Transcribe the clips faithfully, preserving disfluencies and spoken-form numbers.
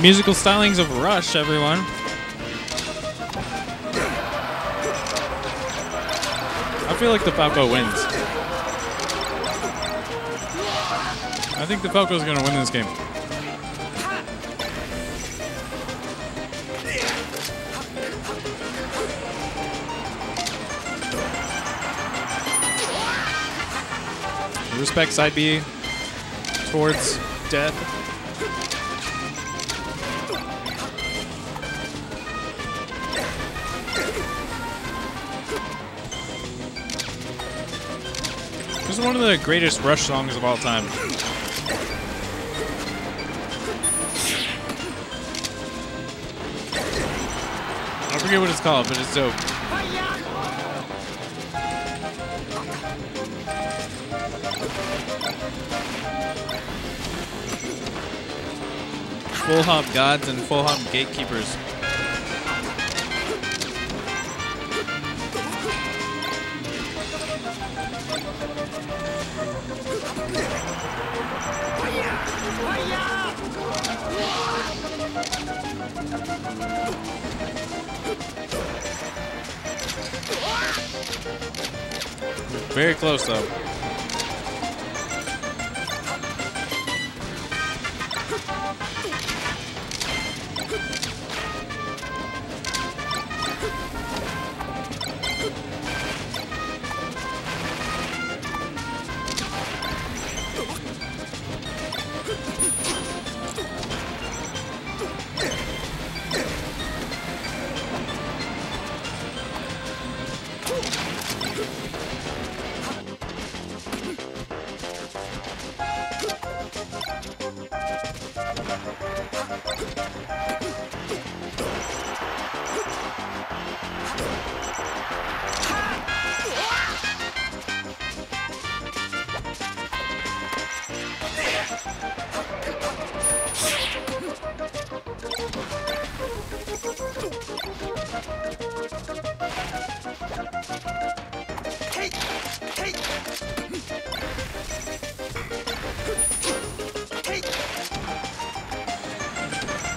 Musical stylings of Rush, everyone. I feel like the Falco wins. I think the Falco's gonna win this game. Respect side B towards death. This is one of the greatest Rush songs of all time. I forget what it's called, but it's dope. Full hop gods and full hop gatekeepers. Very close though.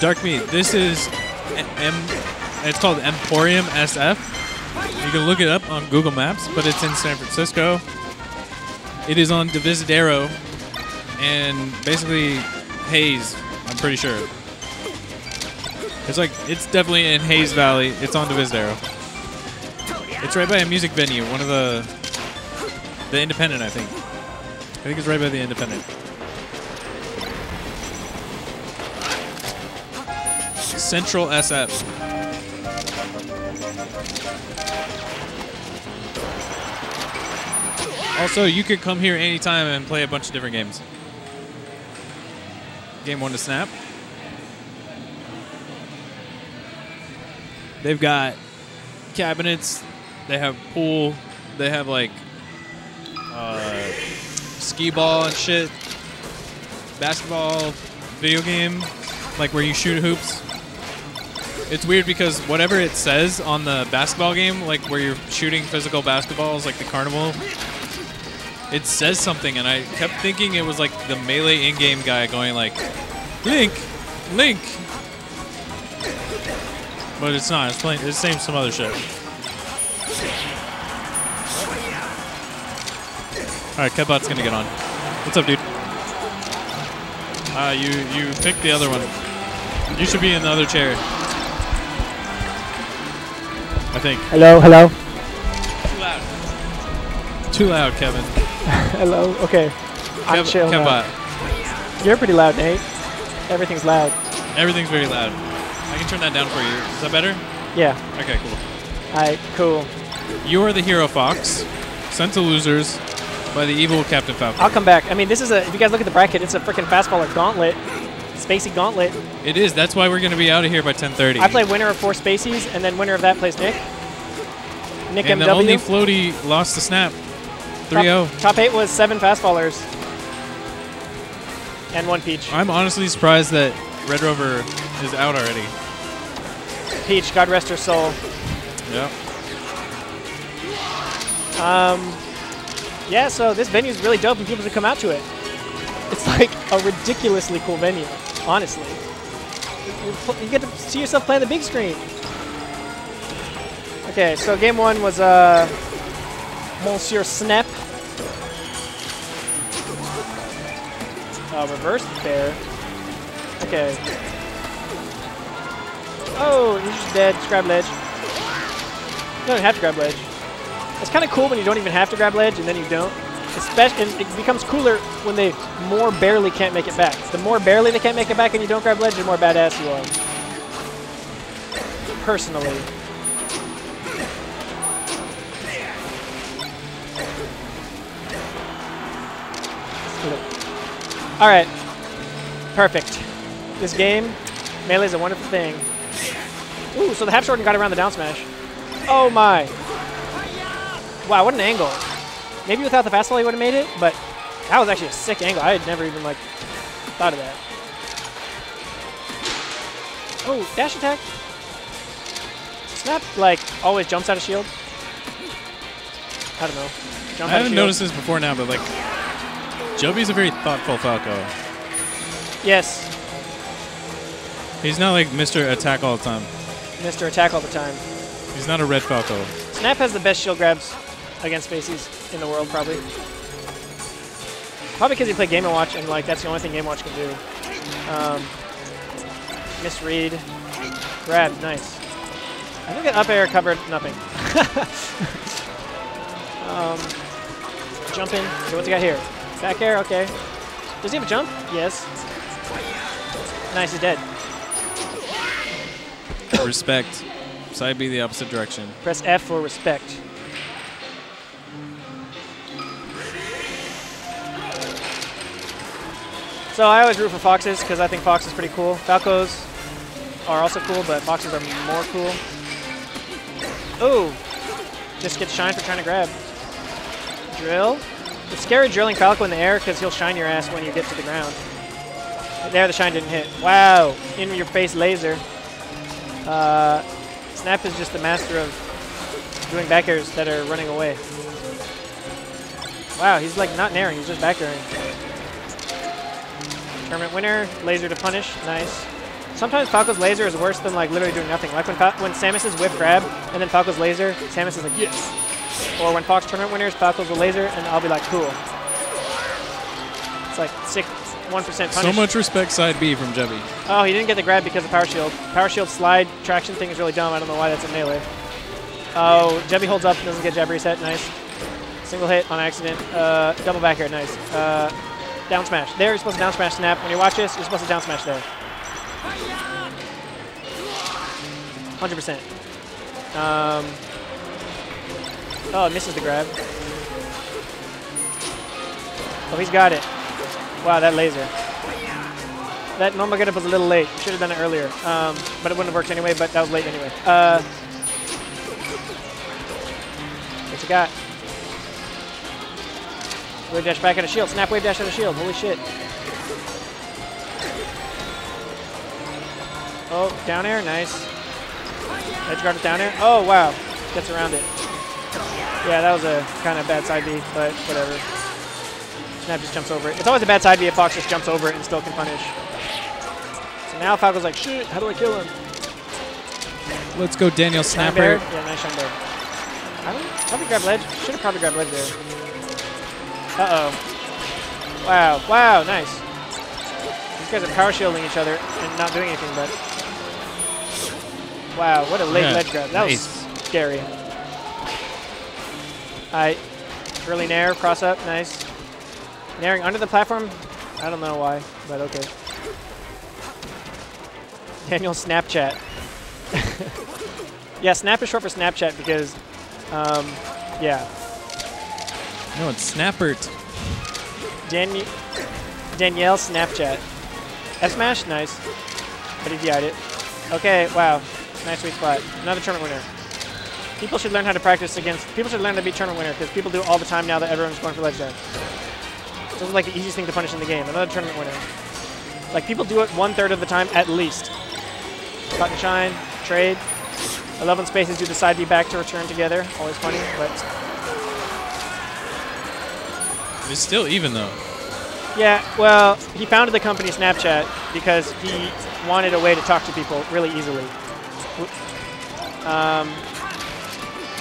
Dark Meat, this is M, it's called Emporium S F. You can look it up on Google Maps, but it's in San Francisco. It is on Divisadero and basically Hayes, I'm pretty sure. It's like, it's definitely in Hayes Valley. It's on Divisadero. It's right by a music venue, one of the, the Independent, I think. I think it's right by the Independent. Central S F. Also, you could come here anytime and play a bunch of different games. Game one to Snap. They've got cabinets. They have pool. They have like uh, skee ball and shit. Basketball, video game, like where you shoot hoops. It's weird because whatever it says on the basketball game, like where you're shooting physical basketballs, like the carnival, it says something, and I kept thinking it was like the Melee in-game guy going like, Link, Link. But it's not. It's playing. It's saying some other shit. All right, Kebot's gonna get on. What's up, dude? Ah, uh, you you picked the other one. You should be in the other chair. I think. Hello, hello. Too loud. Too loud, Kevin. Hello, okay. Kev I'm chill now. You're pretty loud, Nate. Everything's loud. Everything's very loud. I can turn that down for you. Is that better? Yeah. Okay, cool. Alright, cool. You are the hero, Fox. Sent to losers by the evil Captain Falcon. I'll come back. I mean, this is a, if you guys look at the bracket, it's a freaking fastballer gauntlet. Spacey gauntlet. It is. That's why we're going to be out of here by ten thirty. I play winner of four Spaceys, and then winner of that plays Nick. Nick and M W. And the only floaty lost to Snap. three oh. Top, top eight was seven fastballers. And one Peach. I'm honestly surprised that Red Rover is out already. Peach, God rest her soul. Yeah. Um, yeah, so this venue is really dope, and people should come out to it. It's like a ridiculously cool venue. Honestly. you get to see yourself play on the big screen. Okay, so game one was uh, Monsieur Snape. Uh, reverse there. Okay. Oh, he's just dead. Just grab ledge. You don't even have to grab ledge. It's kind of cool when you don't even have to grab ledge and then you don't. Especially, and it becomes cooler when they more barely can't make it back. The more barely they can't make it back and you don't grab ledge, the more badass you are. Personally. Alright. Perfect. This game, Melee is a wonderful thing. Ooh, so the half shorten got around the down smash. Oh my. Wow, what an angle. Maybe without the fastball he would have made it, but that was actually a sick angle. I had never even like thought of that. Oh, dash attack. Snap like always jumps out of shield. I don't know. Jump I haven't noticed this before now, but like Jubby's a very thoughtful Falco. Yes. He's not like Mister Attack all the time. Mister Attack all the time. He's not a red Falco. Snap has the best shield grabs against faces in the world, probably. Probably because he played Game and Watch, and like that's the only thing Game and Watch can do. Um, misread, grab, nice. I think that up air covered nothing. um, jumping. So what's he got here? Back air, okay. Does he have a jump? Yes. Nice, he's dead. Respect. Side B the opposite direction. Press F for respect. So I always root for foxes because I think fox is pretty cool. Falcos are also cool, but foxes are more cool. Ooh. Just get shined for trying to grab. Drill. It's scary drilling Falco in the air because he'll shine your ass when you get to the ground. There, the shine didn't hit. Wow, in your face laser. Uh, Snap is just the master of doing back airs that are running away. Wow, he's like not nairing, he's just back airing. Tournament winner, laser to punish, nice. Sometimes Falco's laser is worse than like literally doing nothing. Like when, Fa when Samus's whip grab and then Falco's laser, Samus is like, yes. Or when Fox tournament winners, Falco's a laser, and I'll be like, cool. It's like sick, one percent punish. So much respect side B from Jubby. Oh, he didn't get the grab because of power shield. Power shield slide traction thing is really dumb. I don't know why that's in Melee. Oh, Jubby holds up and doesn't get jab reset. Nice. Single hit on accident. Uh, double back air. Nice. Uh, down smash. There, you're supposed to down smash Snap. When you watch this, you're supposed to down smash there. one hundred percent. Um... Oh, it misses the grab. Oh, he's got it. Wow, that laser. That normal getup was a little late. Should have done it earlier. Um, but it wouldn't have worked anyway, but that was late anyway. Uh, what you got? Wave dash back out of shield. Snap wave dash out of shield. Holy shit. Oh, down air. Nice. Edge guard with down air. Oh, wow. Gets around it. Yeah, that was a kind of bad side B, but whatever. Snap just jumps over it. It's always a bad side B if Fox just jumps over it and still can punish. So now Falco's like, shoot, how do I kill him? Let's go, Daniel Snapper. Yeah, nice shine bear. I don't probably grab ledge. Should have probably grabbed ledge there. Uh-oh. Wow, wow, nice. These guys are power shielding each other and not doing anything, but... Wow, what a late yeah, ledge grab. That nice. was scary. Alright, early nair, cross up, nice. Nairing under the platform, I don't know why, but okay. Daniel Snapchat. Yeah, Snap is short for Snapchat because, um, yeah. No, it's Snappert. Dan Danielle Snapchat. F smash, nice. But he D I'd it. Okay, wow, nice sweet spot. Another tournament winner. People should learn how to practice against. People should learn to be tournament winner because people do it all the time now that everyone's going for ledge dive. This is like the easiest thing to punish in the game. Another tournament winner. Like people do it one third of the time at least. Cut and shine, trade. I love when spaces do the side B back to return together. Always funny, but it's still even though. Yeah, well, he founded the company Snapchat because he wanted a way to talk to people really easily. Um,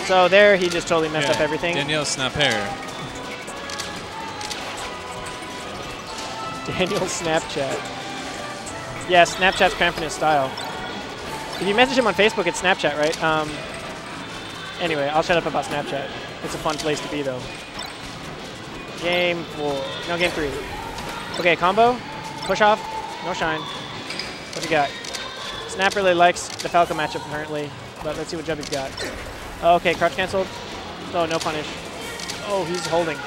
so there he just totally messed yeah, up everything. Daniel Snapchat. Daniel Snapchat. Yeah, Snapchat's cramping his style. If you message him on Facebook, it's Snapchat, right? Um, anyway, I'll shut up about Snapchat. It's a fun place to be, though. Game four. No, game three. Okay, combo. Push off. No shine. What you got? Snap really likes the Falco matchup, apparently. But let's see what Jubby's got. Okay, crouch canceled. Oh, no punish. Oh, he's holding.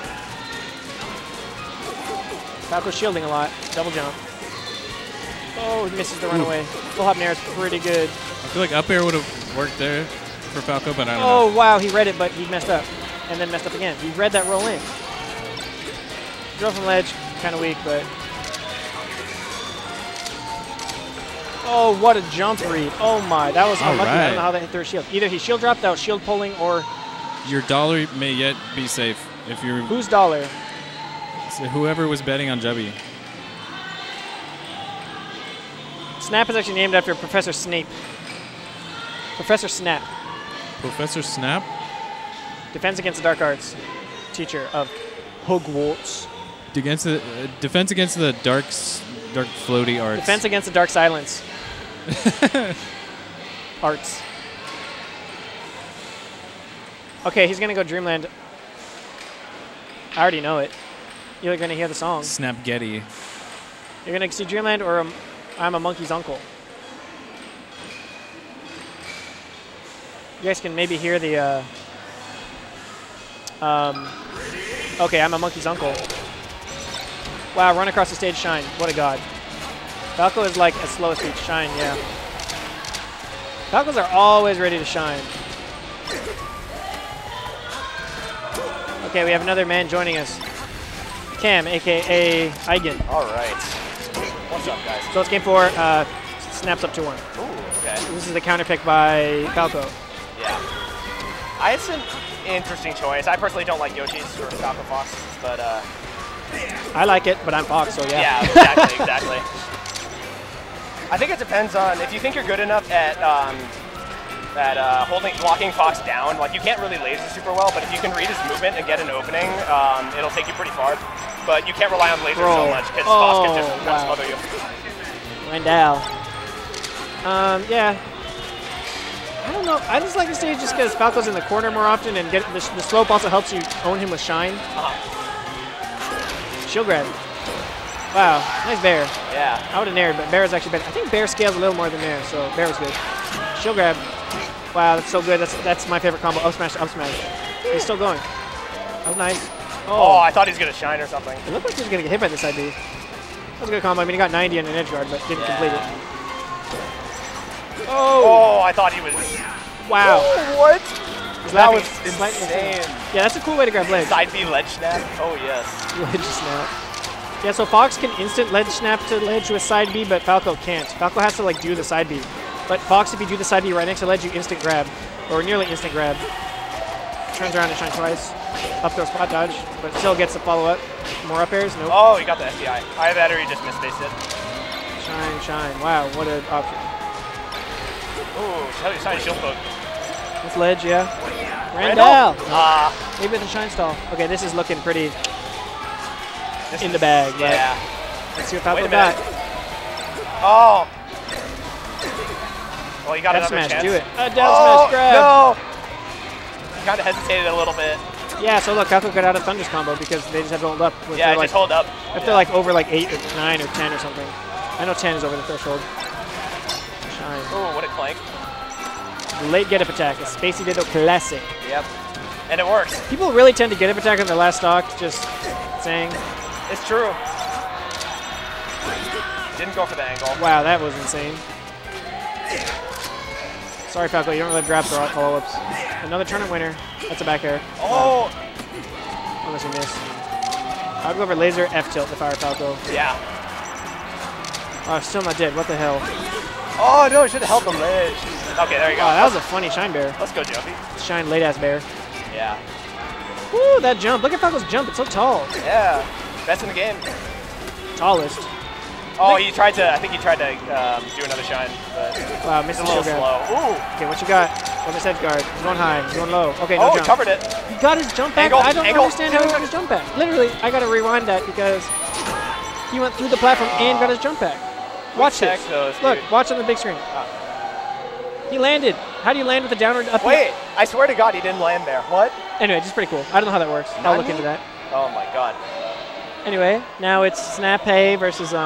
Falco's shielding a lot. Double jump. Oh, he misses the runaway. Full hop nair is pretty good. I feel like up air would have worked there for Falco, but I don't oh, know. Oh, wow. He read it, but he messed up. And then messed up again. He read that roll in. Drove from ledge. Kind of weak, but... Oh, what a jump read. Oh, my. That was unlucky. Right. I don't know how that hit through a shield. Either he shield dropped, that was shield pulling, or... Your dollar may yet be safe if you're... Whose dollar? So whoever was betting on Jubby. Snap is actually named after Professor Snape. Professor Snap. Professor Snap? Defense Against the Dark Arts. Teacher of Hogwarts. Against the, uh, defense Against the dark, dark floaty arts. Defense Against the Dark Silence. Arts. Okay, he's going to go Dreamland. I already know it. You're going to hear the song. Snapgetty. You're going to see Dreamland or um, I'm a Monkey's Uncle. You guys can maybe hear the... Uh, um, okay, I'm a Monkey's Uncle. Wow, run across the stage, shine. What a god. Falco is like as slow as speech. Shine, yeah. Falcos are always ready to shine. Okay, we have another man joining us. Cam, a k a. Eigen. All right. What's up, guys? So it's game four. Uh, snaps up to one. Ooh, okay. This is the counter pick by Falco. Yeah. I had some interesting choice. I personally don't like Yoshi's or Falco Fox, but... Uh, I like it, but I'm Fox, so yeah. Yeah, exactly, exactly. I think it depends on... If you think you're good enough at... Um, That uh, holding, blocking Fox down, like you can't really laser super well, but if you can read his movement and get an opening, um, it'll take you pretty far. But you can't rely on laser Bro. so much because oh, Fox can just kind wow. of smother you. Randall. Um, yeah. I don't know. I just like the stage just because Falco's in the corner more often, and get the, the slope also helps you own him with shine. Uh-huh. Shield grab. Wow, nice bear. Yeah. I would have nared, but bear is actually better. I think bear scales a little more than nair, so bear was good. Shield grab. Wow, that's so good. That's that's my favorite combo. Up smash to up smash. He's still going. That was nice. Oh, oh I thought he was going to shine or something. It looked like he was going to get hit by this I B. That was a good combo. I mean, he got ninety on an edge guard, but didn't yeah. complete it. Oh. Oh, I thought he was. Wow. Oh, what? He's that was insane. insane. Yeah, that's a cool way to grab ledge. Side B ledge snap. Oh, yes. Ledge snap. Yeah, so Fox can instant ledge snap to ledge with side B, but Falco can't. Falco has to, like, do the side B. But Fox, if you do the side B right next to ledge, you instant grab, or nearly instant grab. Turns around and shines twice. Up throw spot dodge, but still gets the follow up. More up airs, nope. Oh, he got the F B I. I have that or he just misspaced it. Shine, shine. Wow, what an option. Oh, shine shield poke. With ledge, yeah. Randall! Ah. Uh, Maybe it's a shine stall. Okay, this is looking pretty this in the bag. Yeah. Let's see what Falco got. Oh! Well, you got another chance. Do it. A down oh, smash grab. No. Kind of hesitated a little bit. Yeah. So look, Falco got out of Thunder's combo because they just have to hold up. Yeah, just like, hold up. If yeah. they're like over like eight or nine or ten or something. I know ten is over the threshold. Shine. Oh, what a clank. Late get up attack. A Spacey Ditto classic. Yep. And it works. People really tend to get up attack on their last stock. Just saying. It's true. Didn't go for the angle. Wow, that was insane. Sorry, Falco, you don't really grab the follow-ups. Another tournament winner. That's a back air. Oh! Um, unless you miss. I would go for laser F-tilt if I were Falco. Yeah. Oh, still not dead. What the hell? Oh, no, I should have held the ledge. Okay, there you go. Oh, that was a funny shine bear. Let's go, Jubby. Shine late-ass bear. Yeah. Woo, that jump. Look at Falco's jump. It's so tall. Yeah. Best in the game. tallest. Oh, he tried to, I think he tried to um, do another shine, but wow, missed a little slow. Ooh. Okay, what you got? One miss edge guard. He's going high. He's going low. Okay, no oh, jump. Oh, covered it. He got his jump back. Angle. I don't Angle. understand how he got his jump back. Literally, I got to rewind that because he went through the platform uh, and got his jump back. Watch this. Those, Look, dude. watch on the big screen. Oh. He landed. How do you land with a downward up? Wait, up? I swear to God, he didn't land there. What? Anyway, it's pretty cool. I don't know how that works. None I'll look into that. Oh, my God. Anyway, now it's Snape versus... Um,